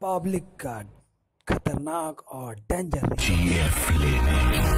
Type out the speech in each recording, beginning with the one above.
पॉब्लिक का खतरनाक और डेंजर जीएफ लेने।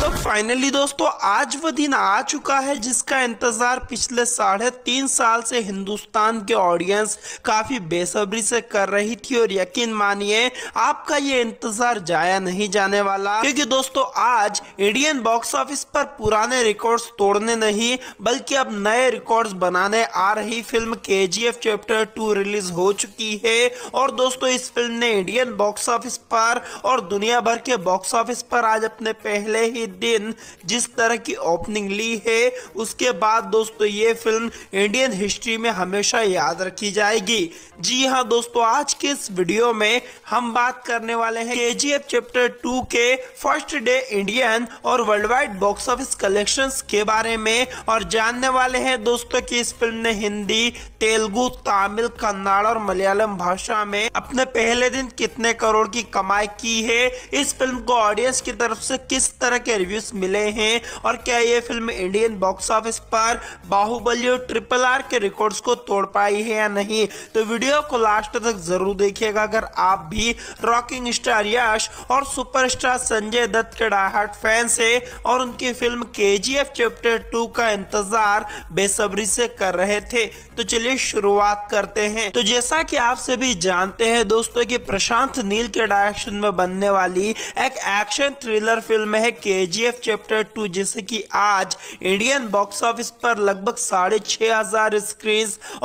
तो फाइनली दोस्तों आज वो दिन आ चुका है जिसका इंतजार पिछले 3.5 साल से हिंदुस्तान के ऑडियंस काफी बेसब्री से कर रही थी और यकीन मानिए आपका ये इंतजार जाया नहीं जाने वाला, क्योंकि दोस्तों आज इंडियन बॉक्स ऑफिस पर पुराने रिकॉर्ड्स तोड़ने नहीं बल्कि अब नए रिकॉर्ड्स बनाने आ रही फिल्म KGF Chapter 2 रिलीज हो चुकी है। और दोस्तों इस फिल्म ने इंडियन बॉक्स ऑफिस पर और दुनिया भर के बॉक्स ऑफिस पर आज अपने पहले ही दिन जिस तरह की ओपनिंग ली है उसके बाद दोस्तों ये फिल्म इंडियन हिस्ट्री में हमेशा याद रखी जाएगी। जी हाँ दोस्तों आज के इस वीडियो में हम बात करने वाले हैं KGF Chapter 2 के फर्स्ट डे इंडियन और world wide box office collections के बारे में और जानने वाले हैं दोस्तों कि इस फिल्म ने हिंदी, तेलुगु, तमिल, कन्नड़ और मलयालम भाषा में अपने पहले दिन कितने करोड़ की कमाई की है, इस फिल्म को ऑडियंस की तरफ से किस तरह के रिव्यूज मिले हैं और क्या ये फिल्म इंडियन बॉक्स ऑफिस पर बाहुबली और RRR के रिकॉर्ड्स को तोड़ पाई है या नहीं। तो वीडियो को लास्ट तक जरूर देखिएगा अगर आप भी रॉकिंग स्टार यश और सुपरस्टार संजय दत्त के डायहार्ड फैंस हैं और उनकी फिल्म KGF Chapter 2 का इंतजार बेसब्री से कर रहे थे। तो चलिए शुरुआत करते हैं। तो जैसा कि आप सभी जानते हैं दोस्तों कि प्रशांत नील के डायरेक्शन में बनने वाली एक एक्शन थ्रिलर फिल्म है KGF Chapter 2 जिसे कि आज इंडियन बॉक्स ऑफिस पर लगभग 6,500 स्क्रीन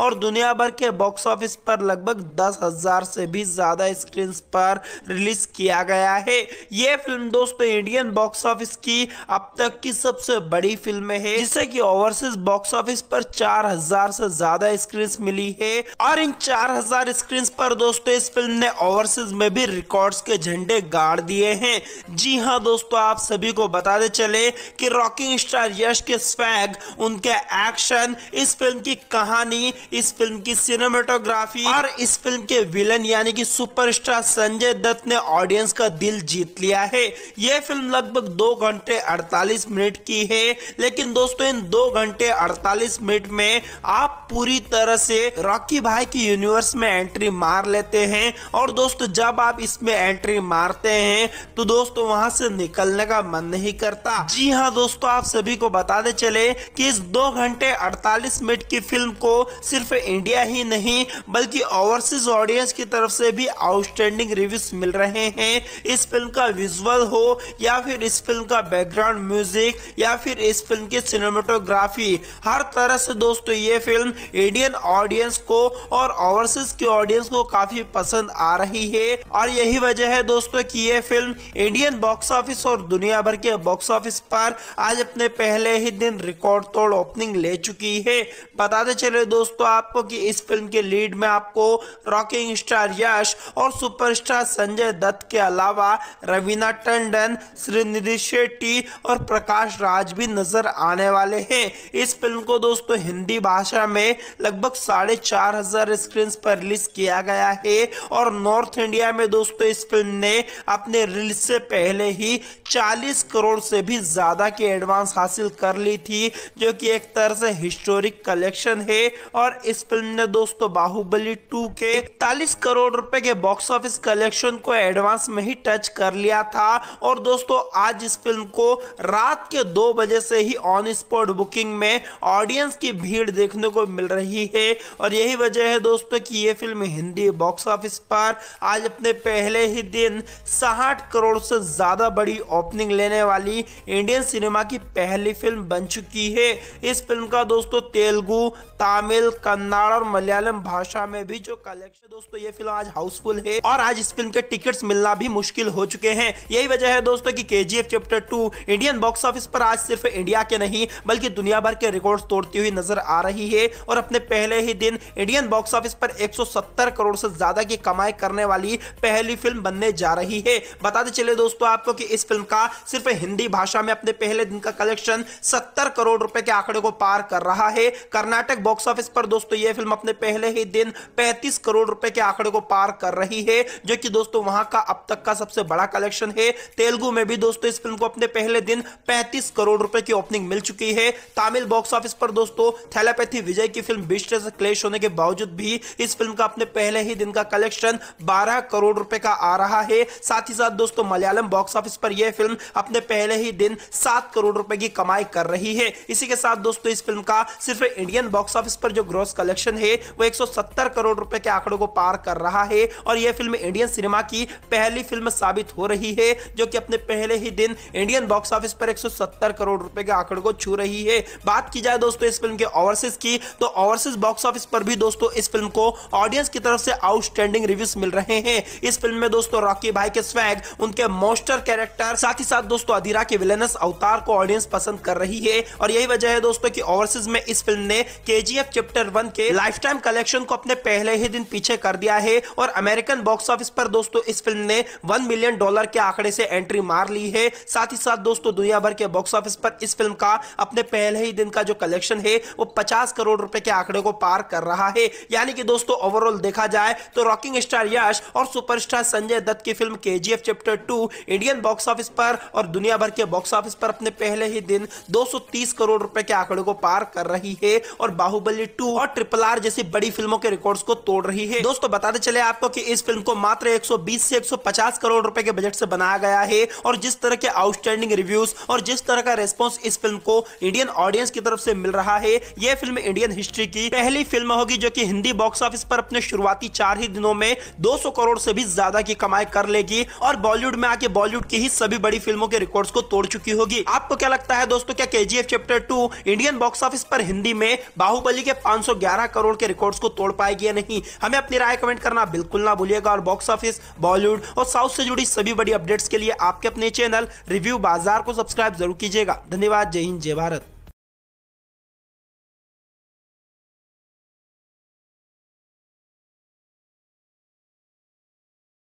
और दुनिया भर के बॉक्स ऑफिस पर लगभग 10,000 से भी ज्यादा स्क्रीन पर रिलीज किया गया है। ये फिल्म दोस्तों इंडियन बॉक्स ऑफिस की अब तक की सबसे बड़ी फिल्म है जिसे कि ओवरसीज बॉक्स ऑफिस पर 4,000 से ज्यादा स्क्रीन मिली है और इन 4,000 स्क्रीन पर दोस्तों इस फिल्म ने ओवरसीज में भी रिकॉर्ड्स के झंडे गाड़ दिए हैं। जी हाँ दोस्तों आप सभी को बताते चले कि रॉकिंग स्टार यश के स्वैग, उनके एक्शन, इस फिल्म की कहानी, इस फिल्म की सिनेमेटोग्राफी और इस फिल्म के विलन यानी कि सुपरस्टार संजय दत्त ने ऑडियंस का दिल जीत लिया है। यह फिल्म लगभग 2 घंटे 48 मिनट की है, लेकिन दोस्तों इन 2 घंटे 48 मिनट में आप पूरी तरह से रॉकी भाई की यूनिवर्स में एंट्री मार लेते हैं और दोस्तों जब आप इसमें एंट्री मारते हैं तो दोस्तों वहां से निकलने का मन नहीं करता। जी हाँ दोस्तों आप सभी को बताते चले कि इस 2 घंटे 48 मिनट की फिल्म को सिर्फ इंडिया ही नहीं बल्कि ओवरसीज ऑडियंस की तरफ से भी आउटस्टैंडिंग रिव्यूज मिल रहे हैं। इस फिल्म का विजुअल हो या फिर इस फिल्म का बैकग्राउंड म्यूजिक या फिर इस फिल्म की सिनेमेटोग्राफी, हर तरह से दोस्तों ये फिल्म इंडियन ऑडियंस को और ओवरसीज की ऑडियंस को काफी पसंद आ रही है और यही वजह है दोस्तों कि ये फिल्म इंडियन बॉक्स ऑफिस और दुनिया भर के बॉक्स ऑफिस पर आज अपने पहले ही दिन रिकॉर्ड तोड़ ओपनिंग ले चुकी है। बताते चले दोस्तों आपको कि इस फिल्म के लीड में आपको रॉकिंग स्टार यश और सुपरस्टार संजय दत्त के अलावा रवीना टंडन, श्रीनिधि शेट्टी और प्रकाश राज भी नजर आने वाले हैं। इस फिल्म को दोस्तों हिंदी भाषा में लगभग 4,500 स्क्रीन पर रिलीज किया गया है और नॉर्थ इंडिया में दोस्तों इस फिल्म ने अपने रिलीज से पहले ही 40 करोड़ से भी ज्यादा की एडवांस हासिल कर ली थी जो कि एक तरह से हिस्टोरिक कलेक्शन है। और इस फिल्म ने दोस्तों बाहुबली 2 के 41 करोड़ रुपए के बॉक्स ऑफिस कलेक्शन को एडवांस में ही टच कर लिया था और दोस्तों आज इस फिल्म को रात के 2 बजे से ही ऑन स्पॉट बुकिंग में ऑडियंस की भीड़ देखने को मिल रही है और यही वजह है दोस्तों कि ये फिल्म हिंदी बॉक्स ऑफिस पर आज अपने पहले ही दिन 60 करोड़ से ज्यादा बड़ी ओपनिंग लेने वाली इंडियन सिनेमा की पहली फिल्म बन चुकी है। इस फिल्म का दोस्तों तेलुगु, तमिल, कन्नड़ और मलयालम भाषा में भी जो कलेक्शन दोस्तों ये फिल्म आज हाउसफुल है और आज इस फिल्म के टिकट्स मिलना भी मुश्किल हो चुके हैं। यही वजह है दोस्तों कि KGF Chapter 2 Indian box office पर आज सिर्फ इंडिया के नहीं बल्कि दुनिया भर के रिकॉर्ड तोड़ती हुई नजर आ रही है और अपने पहले ही दिन इंडियन बॉक्स ऑफिस पर 170 करोड़ से ज्यादा की कमाई करने वाली पहली फिल्म बनने जा रही है। बताते चले दोस्तों आपको कि इस फिल्म का सिर्फ हिंदी भाषा में अपने पहले दिन का कलेक्शन 70 करोड़ रुपए के आंकड़े को पार कर रहा है। कर्नाटक बॉक्स ऑफिस पर दोस्तों यह फिल्म अपने पहले ही दिन 35 करोड़ रुपए के आंकड़े को पार कर रही है जो कि दोस्तों वहां का अब तक का सबसे बड़ा कलेक्शन है। तेलुगु में भी दोस्तों इस फिल्म को अपने पहले दिन 35 करोड़ रुपए की ओपनिंग मिल चुकी है। तमिल बॉक्स ऑफिस पर दोस्तों थैलापैथी विजय की फिल्म बिस्टर इंडस्ट्री से क्लेश होने के बावजूद भी इस फिल्म का अपने पहले ही दिन का कलेक्शन 12 करोड़ रुपए का आ रहा है। साथ ही साथ दोस्तों मलयालम बॉक्स ऑफिस पर यह फिल्म अपने पहले ही दिन 7 करोड़ रुपए की कमाई कर रही है। इसी के साथ दोस्तों इस फिल्म का सिर्फ इंडियन बॉक्स ऑफिस पर जो ग्रॉस कलेक्शन है वो 170 करोड़ रुपए के आंकड़ों को पार कर रहा है और यह फिल्म इंडियन सिनेमा की पहली फिल्म साबित हो रही है जो कि अपने पहले ही दिन इंडियन बॉक्स ऑफिस पर 170 करोड़ रुपए के आंकड़े को छू रही है। बात की जाए दोस्तों इस फिल्म के ओवरसीज की तो ओवरसीज बॉक्स ऑफिस पर भी दोस्तों इस फिल्म को ऑडियंस की तरफ से आउटस्टैंडिंग रिव्यूज मिल रहे हैं। इस फिल्म में दोस्तों रॉकी भाई के स्वैग, उनके मॉन्स्टर कैरेक्टर, साथ ही साथ दोस्तों अधीरा के विलेनस अवतार को ऑडियंस पसंद कर रही है और यही वजह है दोस्तों कि ओवरसीज में इस फिल्म ने केजीएफ चैप्टर 1 के लाइफ टाइम कलेक्शन को अपने पहले ही दिन पीछे कर दिया है और अमेरिकन बॉक्स ऑफिस पर दोस्तों इस फिल्म ने $1 मिलियन के आंकड़े से एंट्री मार ली है। साथ ही साथ दोस्तों दुनिया भर के बॉक्स ऑफिस पर इस फिल्म का अपने पहले ही दिन का जो कलेक्शन है वो 50 करोड़ रुपए के आंकड़े को पार कर रहा है। यानी कि दोस्तों ओवरऑल देखा जाए तो रॉकिंग स्टार यश और सुपरस्टार संजय दत्त की film KGF chapter 2 Indian box office पर और दुनिया भर के बॉक्स ऑफिस पर अपने पहले ही दिन 230 करोड़ रुपए के आंकड़े को पार कर रही है और बाहुबली 2 और RRR जैसी बड़ी फिल्मों के रिकॉर्ड्स को तोड़ रही है। दोस्तों बताते चले आपको कि इस फिल्म को मात्र 120 से 150 करोड़ रुपए के बजट से बनाया गया है और जिस तरह के आउटस्टैंडिंग रिव्यूज और जिस तरह का रेस्पॉन्स इस फिल्म को इंडियन ऑडियंस की तरफ से मिल रहा है, यह फिल्म इंडियन हिस्ट्री की पहली फिल्म होगी जो कि हिंदी बॉक्स ऑफिस पर अपने शुरुआती 4 ही दिनों में 200 करोड़ से भी ज्यादा की कमाई कर लेगी और बॉलीवुड में आके बॉलीवुड की ही सभी बड़ी फिल्मों के रिकॉर्ड्स को तोड़ चुकी होगी। आपको क्या लगता है दोस्तों, क्या KGF chapter 2 Indian box office पर हिंदी में बाहुबली के 511 करोड़ के रिकॉर्ड्स को तोड़ पाएगी या नहीं? हमें अपनी राय कमेंट करना बिल्कुल ना भूलिएगा और बॉक्स ऑफिस, बॉलीवुड और साउथ से जुड़ी सभी बड़ी अपडेट्स के लिए आपके अपने चैनल रिव्यू बाजार को सब्सक्राइब जरूर कीजिएगा। धन्यवाद। जय हिंद, जय भारत।